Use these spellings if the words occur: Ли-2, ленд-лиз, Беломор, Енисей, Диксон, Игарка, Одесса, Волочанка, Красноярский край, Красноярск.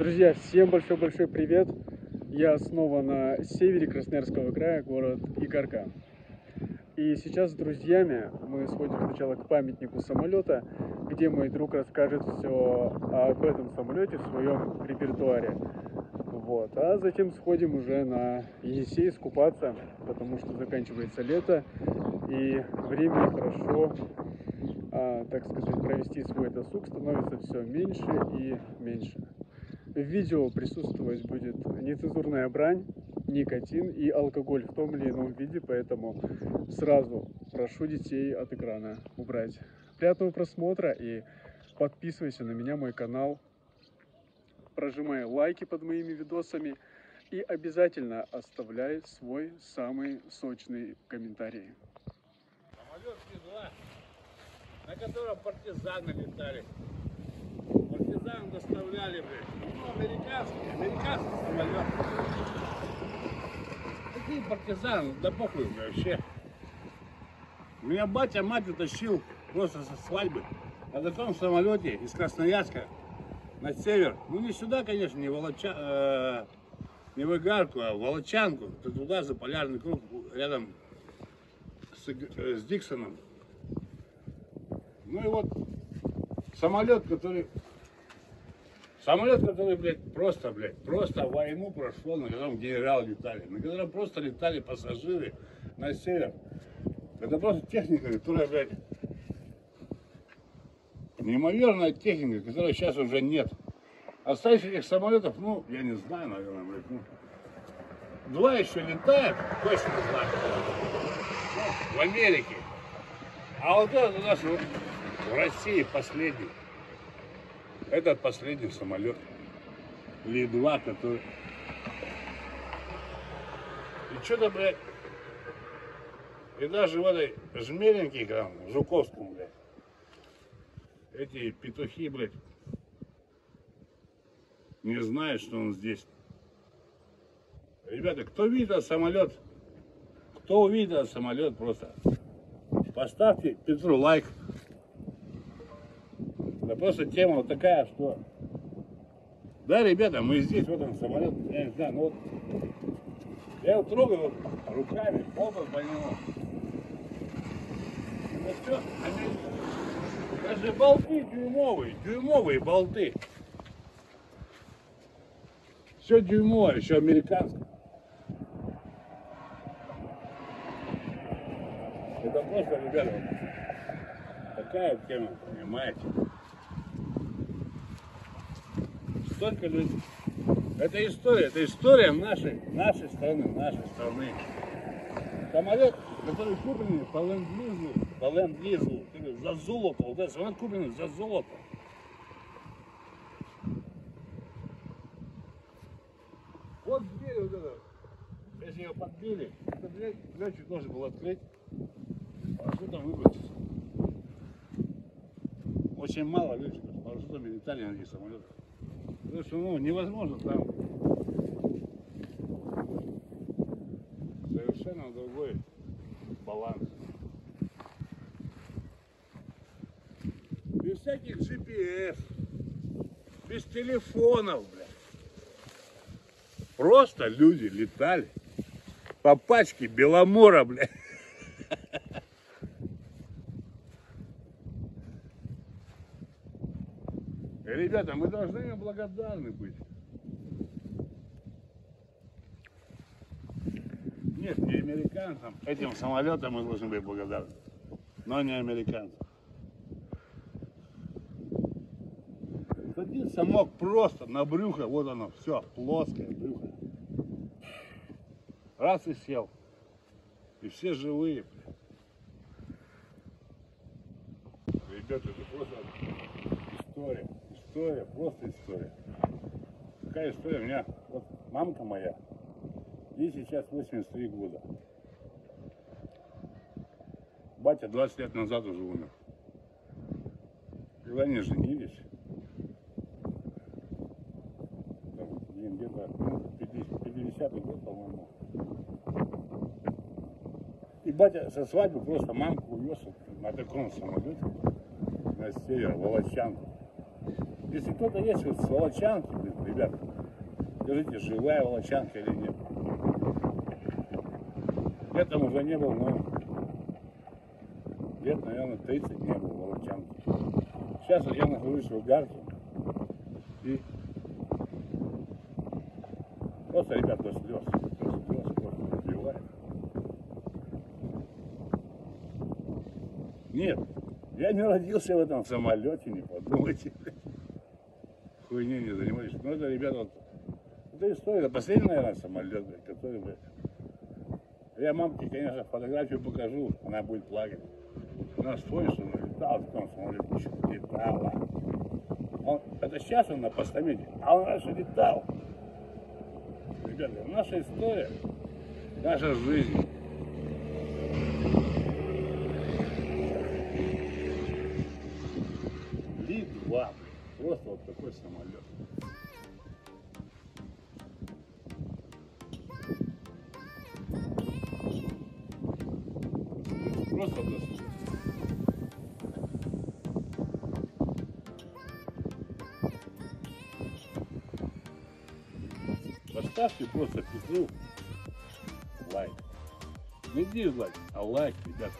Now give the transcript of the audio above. Друзья, всем большой-большой привет! Я снова на севере Красноярского края, город Игарка. И сейчас с друзьями мы сходим сначала к памятнику самолета, где мой друг расскажет все об этом самолете в своем репертуаре. Вот. А затем сходим уже на Енисей скупаться, потому что заканчивается лето, и времени хорошо, так сказать, провести свой досуг становится все меньше и меньше. В видео присутствовать будет нецензурная брань, никотин и алкоголь в том или ином виде, поэтому сразу прошу детей от экрана убрать. Приятного просмотра и подписывайся на меня, мой канал, прожимай лайки под моими видосами и обязательно оставляй свой самый сочный комментарий. Самолет Ли-2, на котором партизаны летали. Партизан доставляли, ну, американский самолет. Какие партизаны, да похуй мне вообще. Меня батя, мать утащил просто со свадьбы на таком самолете из Красноярска на север. Ну не сюда, конечно, не в Игарку, а в Волочанку. Туда, за полярный круг, рядом с Диксоном. Ну и вот самолет, который, блядь, просто войну прошел, на котором генералы летали, на котором просто летали пассажиры на север. Это просто техника, которая, блядь, неимоверная техника, которой сейчас уже нет. Остались этих самолетов, ну, я не знаю, наверное, блядь, два еще летают, точно два, в Америке. А вот это у нас в России последний. Этот последний самолет Ли-2, который... И что-то, блядь, и даже в этой жмеленьке, там, Жуковскому, блядь, эти петухи, блядь, не знают, что он здесь. Ребята, кто увидел самолет, просто поставьте Петру лайк. Да просто тема вот такая, что... Да, ребята, мы здесь, вот он самолет, я не знаю, ну вот... Я его трогаю вот руками, полбом по нему. Ну что, они... Даже болты дюймовые болты. Все дюймовое, еще американское. Это просто, ребята, такая тема, понимаете? Столько людей. Это история нашей страны. Самолет, который куплен по ленд-лизу, за золото, вот этот самолет куплен за золото. Вот дверь вот эта, если ее подбили, это дверь летчик должен был открыть, парашюта выбросить. Очень мало летчиков с парашютами летали на этих самолетах. Потому что, ну, невозможно там. Совершенно другой баланс. Без всяких GPS, без телефонов, блядь. Просто люди летали по пачке Беломора, блядь. Ребята, мы должны им благодарны быть. Нет, не американцам. Этим самолетам мы должны быть благодарны. Но не американцам. Садиться мог просто на брюхо. Вот оно, все, плоское брюхо. Раз и сел. И все живые. Ребята, это просто история. Просто история. Какая история у меня, вот мамка моя, ей сейчас 83 года. Батя 20 лет назад уже умер. Когда они женились, где-то 50-й год, по-моему. И батя со свадьбы просто мамку увез на таком самолете на север, Волочанку. Если кто-то есть с Волочанки, ребята, скажите, живая Волочанка или нет. Я там уже не был, но лет, наверное, 30 не было в Волочанке. Сейчас я нахожусь в Игарке. И просто, ребята, до слез. Нет, я не родился в этом самолете, не подумайте. Хуйней не занимаюсь. Но это, ребята, вот, это история. Последний, наверное, самолет, который, блядь. Я мамке, конечно, фотографию покажу, она будет плакать. Она вспомнит, что она летала, в том самолете летала. Это сейчас он на постаменте, а он раньше летал. Ребята, наша история, наша жизнь. Ли-2. Просто вот такой самолет. Просто вот такой. Поставьте просто петлю лайк. Не дизлайк, а лайк, ребята.